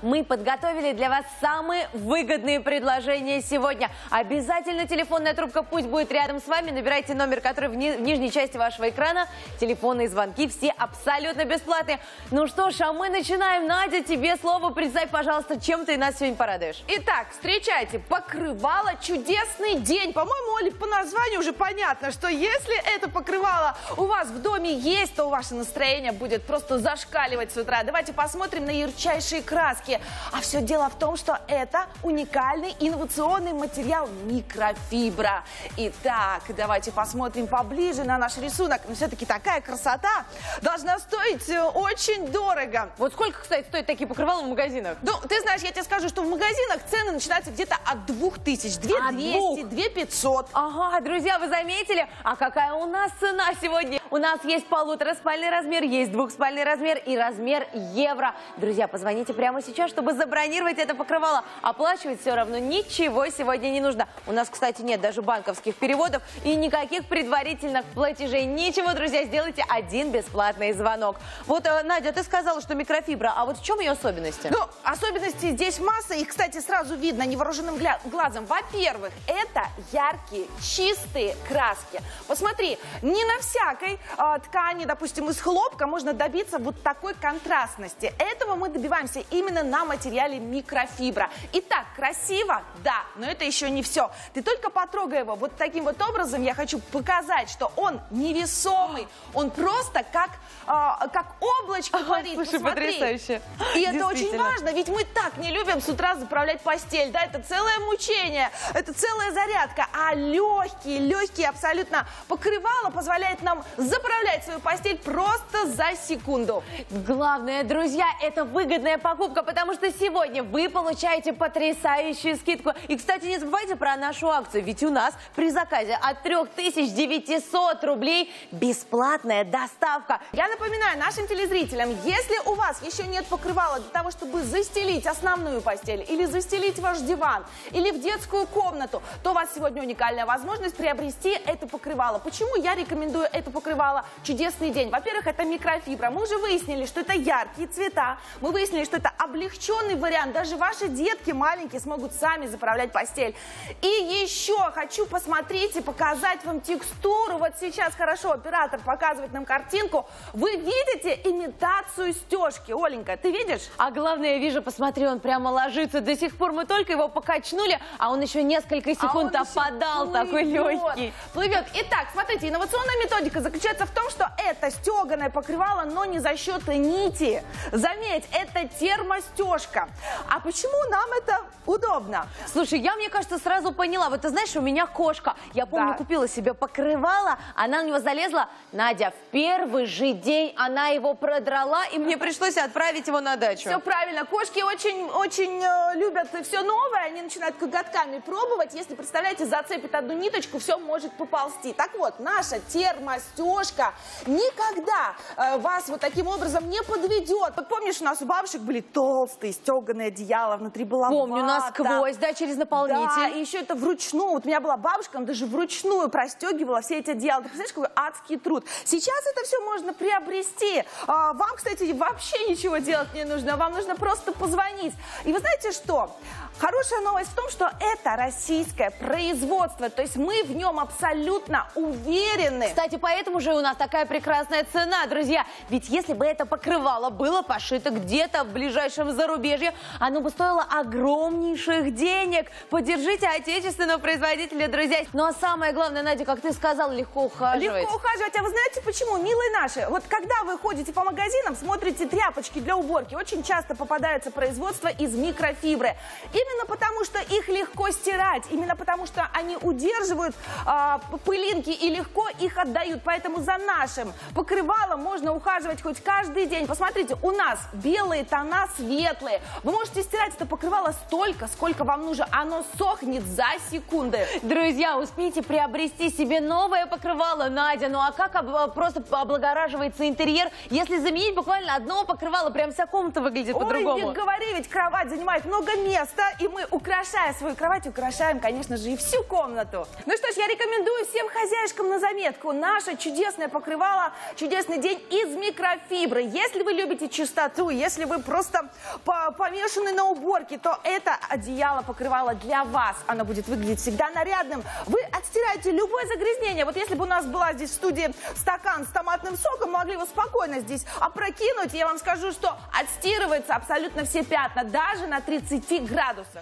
Мы подготовили для вас самые выгодные предложения сегодня. Обязательно телефонная трубка пусть будет рядом с вами. Набирайте номер, который в нижней части вашего экрана. Телефонные звонки все абсолютно бесплатные. Ну что ж, а мы начинаем. Надя, тебе слово. Представь, пожалуйста, чем ты нас сегодня порадуешь. Итак, встречайте. Покрывало «Чудесный день». По-моему, Оля, по названию уже понятно, что если это покрывало у вас в доме есть, то ваше настроение будет просто зашкаливать с утра. Давайте посмотрим на ярчайшие краски. А все дело в том, что это уникальный инновационный материал микрофибра. Итак, давайте посмотрим поближе на наш рисунок. Но все-таки такая красота должна стоить очень дорого. Вот сколько, кстати, стоят такие покрывала в магазинах? Ну, ты знаешь, я тебе скажу, что в магазинах цены начинаются где-то от 2000, 2200, 2500. Ага, друзья, вы заметили? А какая у нас цена сегодня? У нас есть полутораспальный размер, есть двухспальный размер и размер евро. Друзья, позвоните прямо сейчас, чтобы забронировать это покрывало. Оплачивать все равно ничего сегодня не нужно. У нас, кстати, нет даже банковских переводов и никаких предварительных платежей. Ничего, друзья, сделайте один бесплатный звонок. Вот, Надя, ты сказала, что микрофибра. А вот в чем ее особенности? Ну, особенности здесь масса. Их, кстати, сразу видно невооруженным глазом. Во-первых, это яркие, чистые краски. Посмотри, не на всякой ткани, допустим, из хлопка можно добиться вот такой контрастности. Этого мы добиваемся именно на материале микрофибра. Итак, красиво? Да, но это еще не все. Ты только потрогай его. Вот таким вот образом я хочу показать, что он невесомый. Он просто как облачко парит. Слушай, посмотри. Потрясающе. И это очень важно, ведь мы так не любим с утра заправлять постель. Да, это целое мучение, это целая зарядка. А легкие абсолютно покрывало позволяет нам заправлять свою постель просто за секунду. Главное, друзья, это выгодная покупка, потому что сегодня вы получаете потрясающую скидку. И, кстати, не забывайте про нашу акцию, ведь у нас при заказе от 3900 рублей бесплатная доставка. Я напоминаю нашим телезрителям, если у вас еще нет покрывала для того, чтобы застелить основную постель или застелить ваш диван, или в детскую комнату, то у вас сегодня уникальная возможность приобрести это покрывало. Почему я рекомендую это покрывало «Чудесный день»? Во-первых, это микрофибра. Мы уже выяснили, что это яркие цвета. Мы выяснили, что это облегченный вариант. Даже ваши детки маленькие смогут сами заправлять постель. И еще хочу посмотреть и показать вам текстуру. Вот сейчас хорошо оператор показывает нам картинку. Вы видите имитацию стежки. Оленька, ты видишь? А главное, я вижу, посмотри, он прямо ложится. До сих пор мы только его покачнули, а он еще несколько секунд опадал, такой легкий. Плывет. Итак, смотрите, инновационная методика заключается в том, что это стеганое покрывало, но не за счет нити. Заметь, это термостежка. А почему нам это удобно? Слушай, я, мне кажется, сразу поняла. Вот ты знаешь, у меня кошка. Я помню, купила себе покрывало, она на него залезла. Надя, в первый же день она его продрала, и мне пришлось отправить его на дачу. Все правильно. Кошки очень-очень любят все новое. Они начинают коготками пробовать. Если, представляете, зацепит одну ниточку, все может поползти. Так вот, наша термостежка никогда вас вот таким образом не подведет. Вот помнишь, у нас у бабушек были толстые, стеганые одеяла, внутри была вата. Помню, насквозь, да, через наполнитель. Да, и еще это вручную. Вот у меня была бабушка, она даже вручную простегивала все эти одеяла. Ты представляешь, какой адский труд. Сейчас это все можно приобрести. Вам, кстати, вообще ничего делать не нужно. Вам нужно просто позвонить. И вы знаете что? Хорошая новость в том, что это российское производство. То есть мы в нем абсолютно уверены. Кстати, поэтому же у нас такая прекрасная цена, друзья. Ведь если бы это покрывало было пошито где-то в ближайшем зарубежье, оно бы стоило огромнейших денег. Поддержите отечественного производителя, друзья. Ну а самое главное, Надя, как ты сказала, легко ухаживать. Легко ухаживать. А вы знаете почему, милые наши? Вот когда вы ходите по магазинам, смотрите тряпочки для уборки, очень часто попадается производство из микрофибры. Именно потому, что их легко стирать, именно потому, что они удерживают пылинки и легко их отдают. Поэтому за нашим покрывалом можно ухаживать хоть каждый день. Посмотрите, у нас белые тона светлые. Вы можете стирать это покрывало столько, сколько вам нужно. Оно сохнет за секунды. Друзья, успейте приобрести себе новое покрывало, Надя. Ну а как просто облагораживается интерьер, если заменить буквально одно покрывало? Прям вся комната выглядит по-другому. Ой, не говори, ведь кровать занимает много места. И мы, украшая свою кровать, украшаем, конечно же, и всю комнату. Ну что ж, я рекомендую всем хозяюшкам на заметку. Наше чудесное покрывало «Чудесный день» из микрофибры. Если вы любите чистоту, если вы просто помешаны на уборке, то это одеяло, покрывало для вас. Оно будет выглядеть всегда нарядным. Вы отстираете любое загрязнение. Вот если бы у нас была здесь в студии стакан с томатным соком, могли его спокойно здесь опрокинуть. Я вам скажу, что отстирываются абсолютно все пятна, даже на 30 градусах.